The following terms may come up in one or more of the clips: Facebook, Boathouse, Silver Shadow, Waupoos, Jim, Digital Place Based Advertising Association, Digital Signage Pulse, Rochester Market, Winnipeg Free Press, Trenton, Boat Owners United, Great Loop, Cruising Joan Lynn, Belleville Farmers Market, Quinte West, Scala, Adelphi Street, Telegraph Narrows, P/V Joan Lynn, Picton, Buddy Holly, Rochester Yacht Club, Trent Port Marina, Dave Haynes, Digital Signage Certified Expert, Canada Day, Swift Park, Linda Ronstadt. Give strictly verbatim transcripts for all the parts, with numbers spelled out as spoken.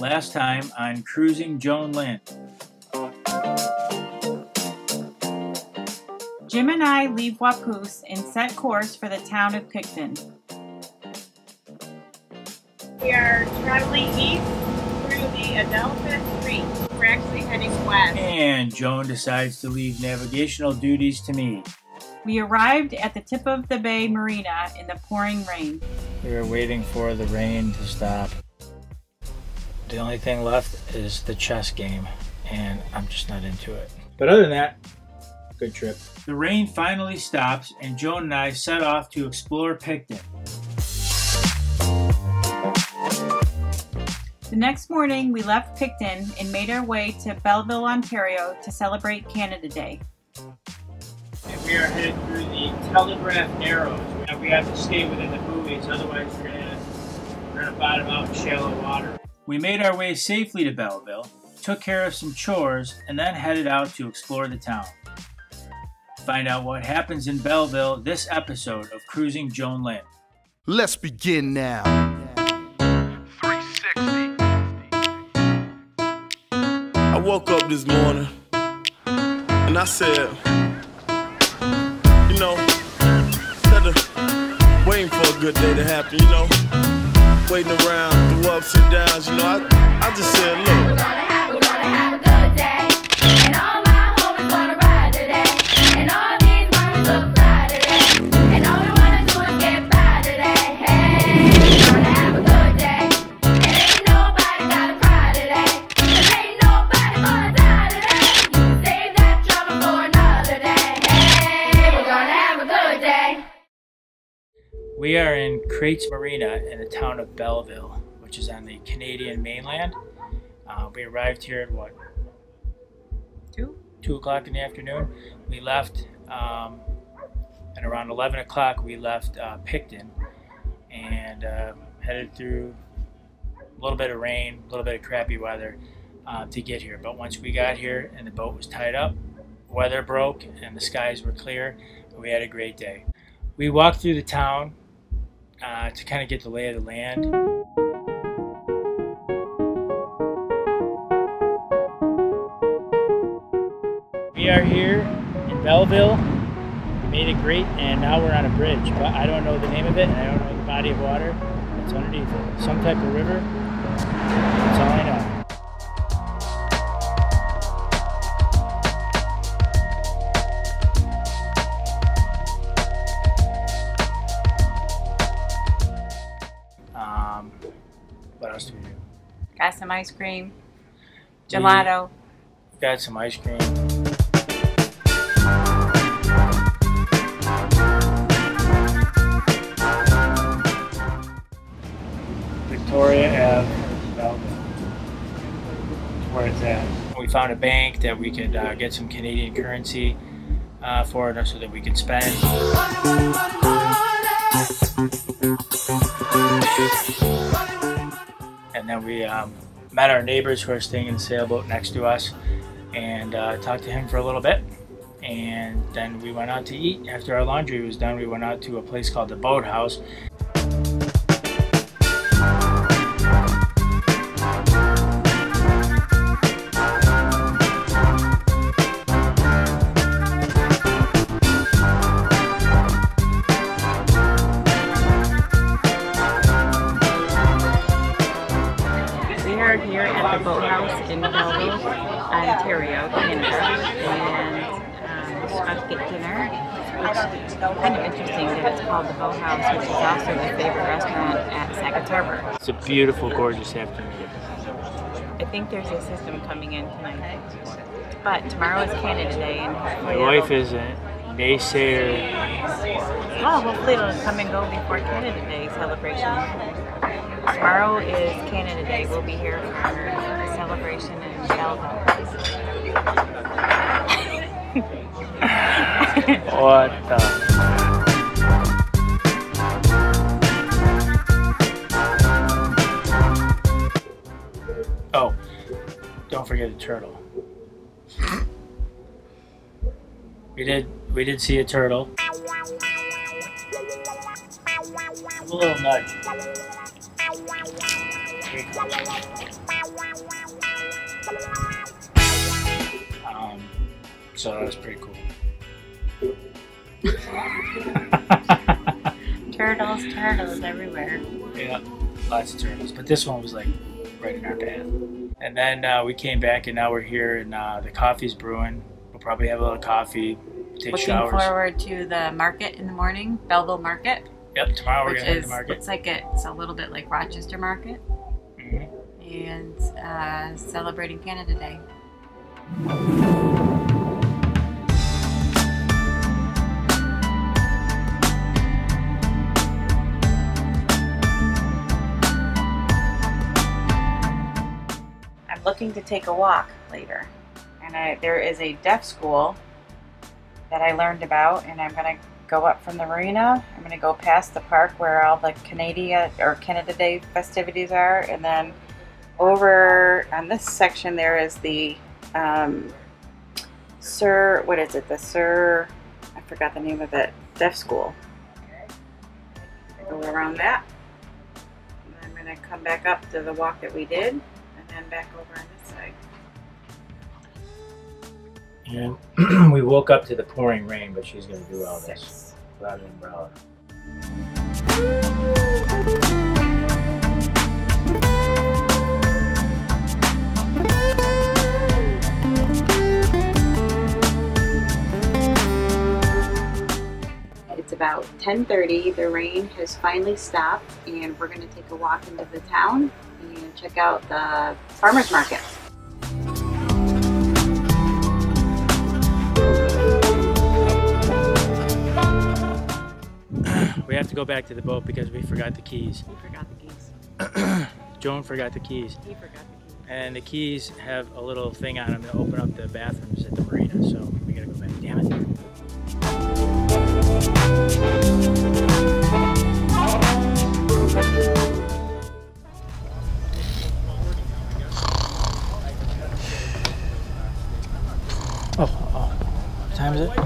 Last time on Cruising Joan Lynn. Jim and I leave Waupoos and set course for the town of Picton. We are traveling east through the Adelphi Street. We're actually heading west. And Joan decides to leave navigational duties to me. We arrived at the tip of the bay marina in the pouring rain. We were waiting for the rain to stop. The only thing left is the chess game, and I'm just not into it. But other than that, good trip. The rain finally stops, and Joan and I set off to explore Picton. The next morning, we left Picton and made our way to Belleville, Ontario to celebrate Canada Day. And we are headed through the Telegraph Narrows. We have to stay within the buoys, otherwise we're gonna, we're gonna bottom out in shallow water. We made our way safely to Belleville, took care of some chores, and then headed out to explore the town. Find out what happens in Belleville this episode of Cruising Joan Lynn. Let's begin now. I woke up this morning and I said, you know, instead of waiting for a good day to happen, you know, waiting around through ups and downs, you know, I, I just said, look, we're gonna have, we're gonna have a good day, and all my homies wanna ride today, and all these mommies look fly today, and all we wanna do is get by today, hey, we're gonna have a good day, and ain't nobody gotta cry today, cause ain't nobody gonna die today, you save that trouble for another day, hey, we're gonna have a good day. We are in Trent Port Marina in the town of Belleville, which is on the Canadian mainland. Uh, we arrived here at what? Two? Two o'clock in the afternoon. We left, um, at around eleven o'clock, we left uh, Picton and uh, headed through a little bit of rain, a little bit of crappy weather uh, to get here. But once we got here and the boat was tied up, weather broke and the skies were clear, we had a great day. We walked through the town uh, to kind of get the lay of the land. We are here in Belleville, we made it great, and now we're on a bridge, but I don't know the name of it, and I don't know the body of water that's underneath it. Some type of river, that's all I know. Um, what else do we do? Got some ice cream, gelato. We got some ice cream. Victoria Avenue, Belleville, where it's at. We found a bank that we could uh, get some Canadian currency uh, for it so that we could spend. And then we um, met our neighbors who are staying in the sailboat next to us and uh, talked to him for a little bit. And then we went out to eat. After our laundry was done, we went out to a place called the Boathouse. Boathouse in Belleville, Ontario, Canada, and um, just about to get dinner, which is kind of interesting that it's called the Boathouse, which is also my favorite restaurant at Sac Harbor. It's a beautiful, gorgeous afternoon. I think there's a system coming in tonight, but tomorrow is Canada Day. And my wife is a naysayer. Oh, hopefully it'll come and go before Canada Day celebration. Tomorrow is Canada Day. We'll be here for a celebration in Belleville. What the? Oh, don't forget the turtle. We did. We did see a turtle. A little nudge. Street. Um, so that was pretty cool. Turtles, turtles everywhere. Yeah, lots of turtles. But this one was like right in our path. And then uh, we came back, and now we're here, and uh, the coffee's brewing. We'll probably have a little coffee, take Looking showers. Looking forward to the market in the morning, Belleville Market. Yep, tomorrow we're going to hit the market. It's like a, it's a little bit like Rochester Market. Mm-hmm. And uh, celebrating Canada Day. I'm looking to take a walk later. And I, there is a deaf school that I learned about, and I'm going to go up from the marina. I'm going to go past the park where all the Canada or Canada Day festivities are, and then over on this section there is the um, Sir, what is it? The Sir, I forgot the name of it, Deaf School. I go around that, and I'm going to come back up to the walk that we did, and then back over on this side. And we woke up to the pouring rain, but she's going to do all Six. this without an umbrella. It's about ten thirty. The rain has finally stopped, and we're going to take a walk into the town and check out the farmers market. We have to go back to the boat because we forgot the keys. We forgot the keys. Joan forgot the keys. He forgot the keys. And the keys have a little thing on them to open up the bathrooms at the marina, so we gotta go back. Damn it. Oh, oh. What time is it?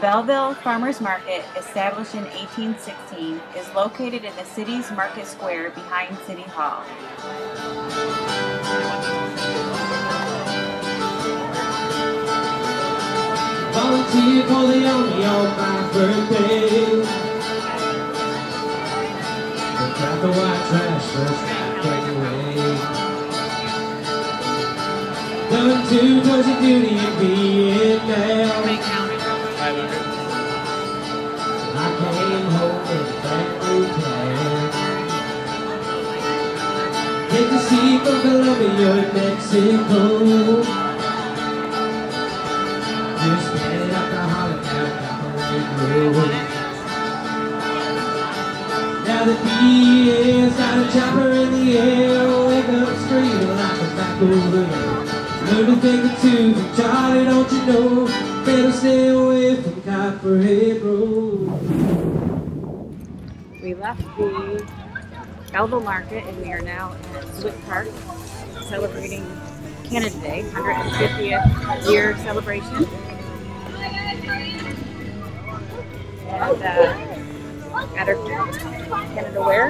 Belleville Farmers Market, established in eighteen sixteen, is located in the city's Market Square behind City Hall. Volunteer for the army on my birthday. Look out the white trash, let's not break away. Done two dozen duty and being there. I came home and back to town. Get to see from Colombia and Mexico. You spend alcoholic alcohol. Now the bee is out of chopper in the air. Wake up straight like a back over. Learn to think of two from Charlie, don't you know? Stay away from Copperhead Road. We left the Belleville Market and we are now at Swift Park celebrating Canada Day, one hundred fiftieth year celebration. And uh, got our Canada wear.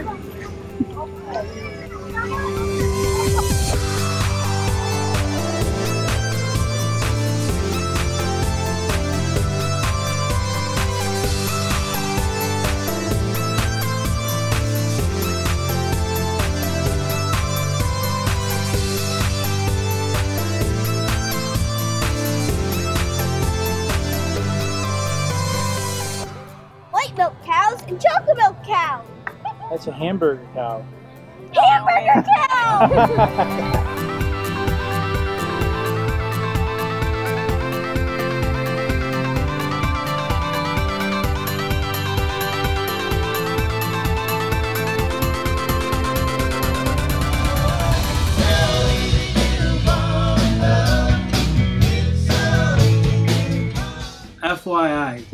That's a hamburger cow. Hamburger cow!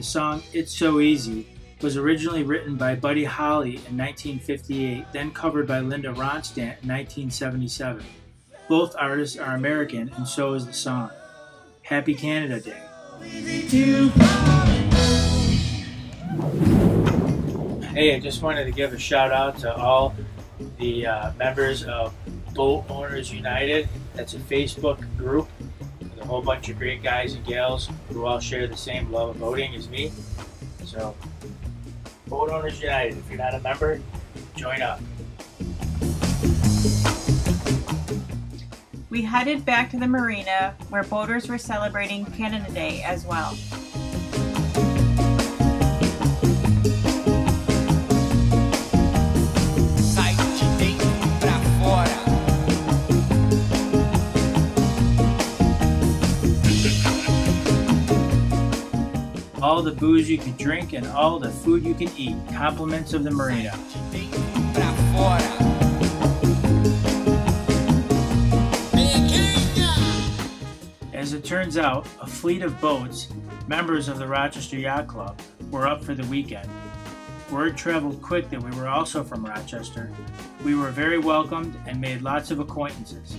The song "It's So Easy" was originally written by Buddy Holly in nineteen fifty-eight, then covered by Linda Ronstadt in nineteen seventy-seven. Both artists are American, and so is the song. Happy Canada Day. Hey, I just wanted to give a shout out to all the uh, members of Boat Owners United. That's a Facebook group with a whole bunch of great guys and gals who all share the same love of boating as me. So, Boat Owners United, if you're not a member, join up. We headed back to the marina where boaters were celebrating Canada Day as well. All the booze you can drink and all the food you can eat. Compliments of the marina. As it turns out, a fleet of boats, members of the Rochester Yacht Club, were up for the weekend. Word traveled quick that we were also from Rochester. We were very welcomed and made lots of acquaintances.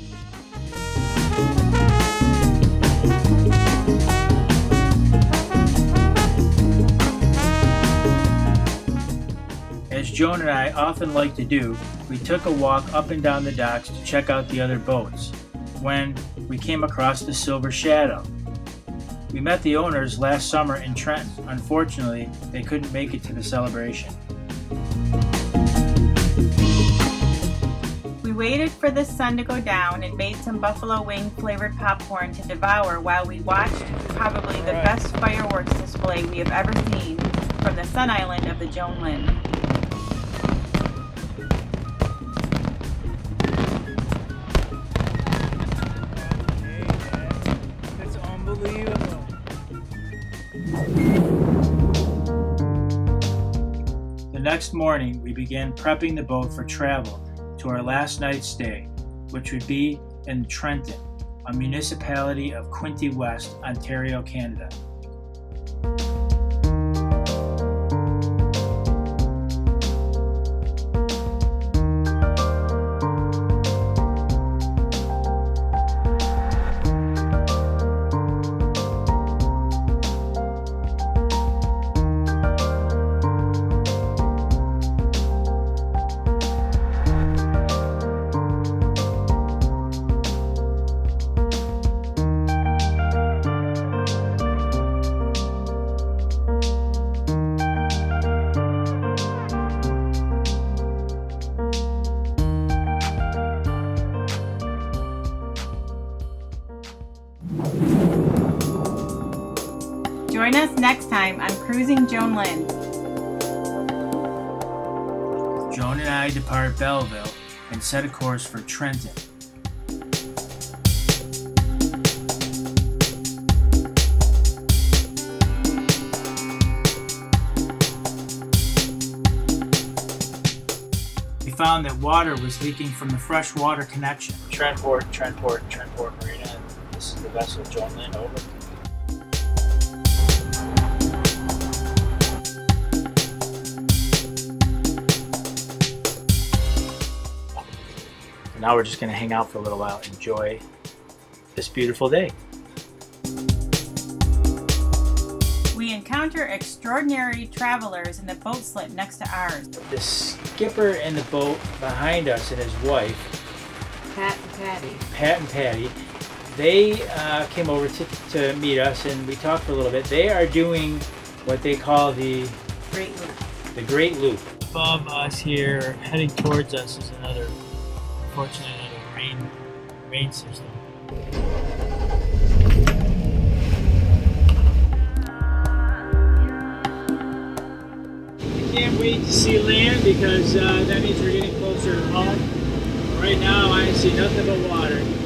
As Joan and I often like to do, we took a walk up and down the docks to check out the other boats, when we came across the Silver Shadow. We met the owners last summer in Trenton. Unfortunately, they couldn't make it to the celebration. We waited for the sun to go down and made some buffalo wing flavored popcorn to devour while we watched probably the best fireworks display we have ever seen from the Sun Island of the Joan Lynn. Next morning, we began prepping the boat for travel to our last night's stay, which would be in Trenton, a municipality of Quinte West, Ontario, Canada. Join us next time on Cruising Joan Lynn. Joan and I depart Belleville and set a course for Trenton. We found that water was leaking from the freshwater connection. Trent Port, Trent Port, Trent Port Marina. This is the vessel Joan Lynn, over. Now we're just going to hang out for a little while, enjoy this beautiful day. We encounter extraordinary travelers in the boat slip next to ours. The skipper in the boat behind us and his wife, Pat and Patty, Pat and Patty they uh, came over to, to meet us, and we talked for a little bit. They are doing what they call the Great Loop. The Great Loop. Above us here, heading towards us, is another Unfortunately, another rain, rain system. I can't wait to see land because uh, that means we're getting closer to home. Right now, I see nothing but water.